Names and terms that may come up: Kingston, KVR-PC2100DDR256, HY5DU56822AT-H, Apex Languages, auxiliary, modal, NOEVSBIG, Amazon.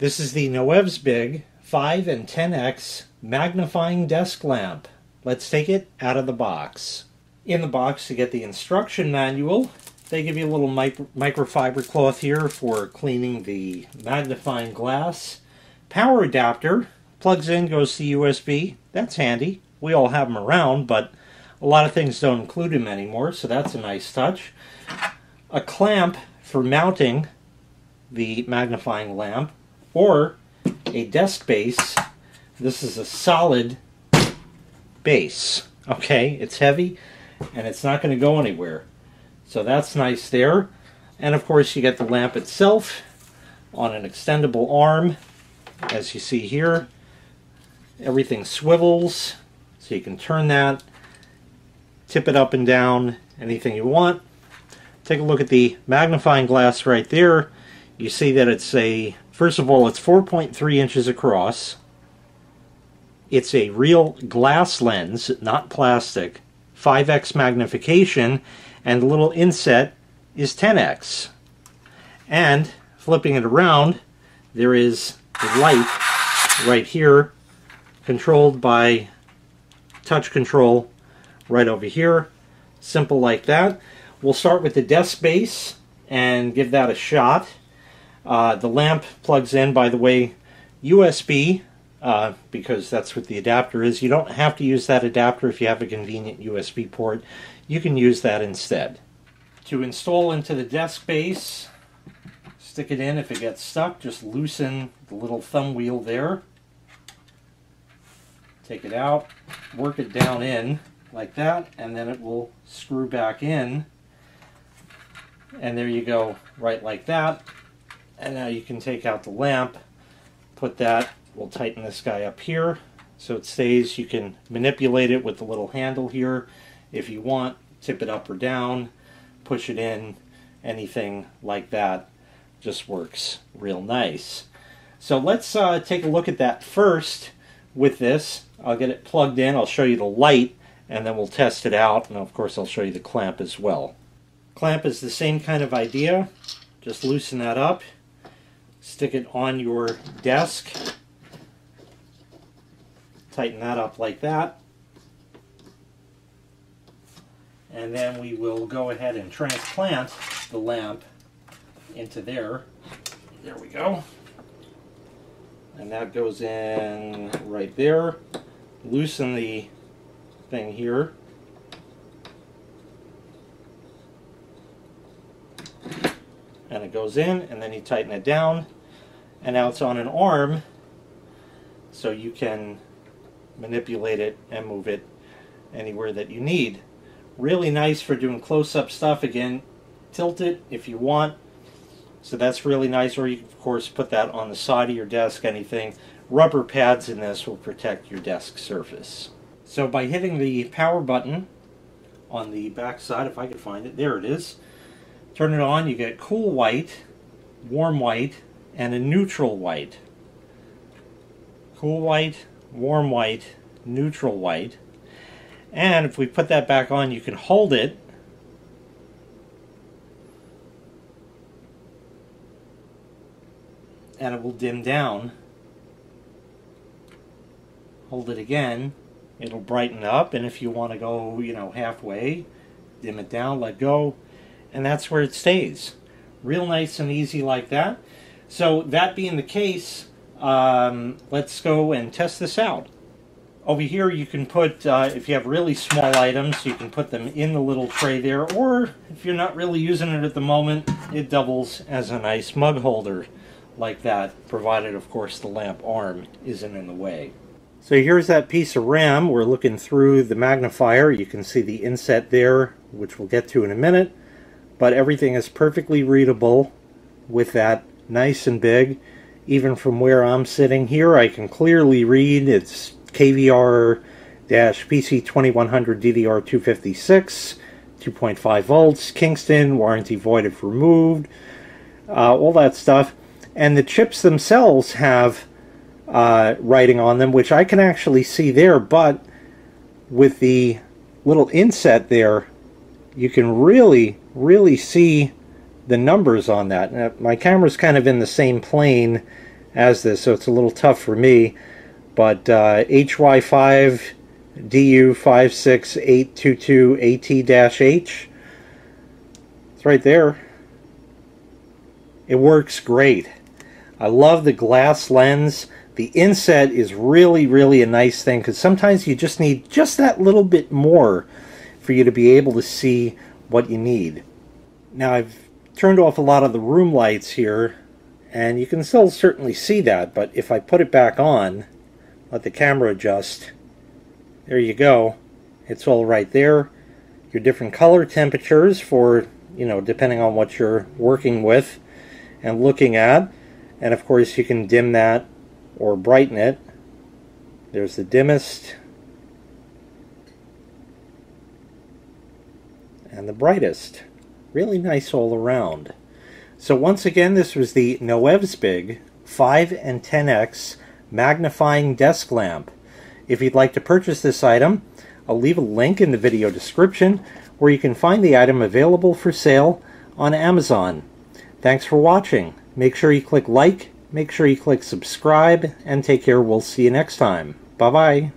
This is the NOEVSBIG 5 and 10x magnifying desk lamp. Let's take it out of the box. In the box you get the instruction manual. They give you a little microfiber cloth here for cleaning the magnifying glass. Power adapter, plugs in, goes to USB. That's handy. We all have them around, but a lot of things don't include them anymore, so that's a nice touch. A clamp for mounting the magnifying lamp, or a desk base. This is a solid base, okay? It's heavy and it's not going to go anywhere, so that's nice there. And of course you get the lamp itself on an extendable arm, as you see here. Everything swivels, so you can turn that, tip it up and down, anything you want. Take a look at the magnifying glass right there. You see that it's a, first of all, it's 4.3 inches across. It's a real glass lens, not plastic. 5x magnification, and the little inset is 10x. And flipping it around, there is the light right here, controlled by touch control right over here. Simple like that. We'll start with the desk base and give that a shot. The lamp plugs in, by the way, USB, because that's what the adapter is. You don't have to use that adapter if you have a convenient USB port. You can use that instead. To install into the desk base, stick it in. If it gets stuck, just loosen the little thumb wheel there. Take it out, work it down in like that, and then it will screw back in. And there you go, right like that. And now you can take out the lamp, put that, we'll tighten this guy up here so it stays. You can manipulate it with the little handle here if you want, tip it up or down, push it in, anything like that. Just works real nice. So let's take a look at that first with this. I'll get it plugged in, I'll show you the light, and then we'll test it out, and of course I'll show you the clamp as well. Clamp is the same kind of idea. Just loosen that up. Stick it on your desk, tighten that up like that, and then we will go ahead and transplant the lamp into there. There we go. And that goes in right there. Loosen the thing here. And it goes in, and then you tighten it down, and now it's on an arm, so you can manipulate it and move it anywhere that you need. Really nice for doing close-up stuff. Again, tilt it if you want, so that's really nice. Or you can, of course, put that on the side of your desk, anything. Rubber pads in this will protect your desk surface. So by hitting the power button on the back side, if I could find it, there it is. Turn it on, you get cool white, warm white, and a neutral white. Cool white, warm white, neutral white. And if we put that back on, you can hold it. And it will dim down. Hold it again, it'll brighten up, and if you want to go, you know, halfway, dim it down, let go. And that's where it stays. Real nice and easy like that. So that being the case, let's go and test this out. Over here you can put, if you have really small items, you can put them in the little tray there, or if you're not really using it at the moment, it doubles as a nice mug holder like that, provided of course the lamp arm isn't in the way. So here's that piece of RAM. We're looking through the magnifier. You can see the inset there, which we'll get to in a minute. But everything is perfectly readable with that nice and big. Even from where I'm sitting here, I can clearly read it's KVR-PC2100DDR256, 2.5 volts, Kingston, warranty void if removed, all that stuff. And the chips themselves have writing on them, which I can actually see there, but with the little inset there, you can really see the numbers on that. Now, my camera's kind of in the same plane as this, so it's a little tough for me. But HY5DU56822AT-H, it's right there. It works great. I love the glass lens. The inset is really, really a nice thing, because sometimes you just need just that little bit more for you to be able to see what you need. Now, I've turned off a lot of the room lights here, and you can still certainly see that, but if I put it back on, let the camera adjust, there you go, it's all right there. Your different color temperatures for, you know, depending on what you're working with and looking at, and of course you can dim that or brighten it. There's the dimmest and the brightest. Really nice all around. So once again, this was the NOEVSBIG 5 and 10x magnifying desk lamp. If you'd like to purchase this item, I'll leave a link in the video description where you can find the item available for sale on Amazon. Thanks for watching. Make sure you click like, make sure you click subscribe, and take care. We'll see you next time. Bye-bye.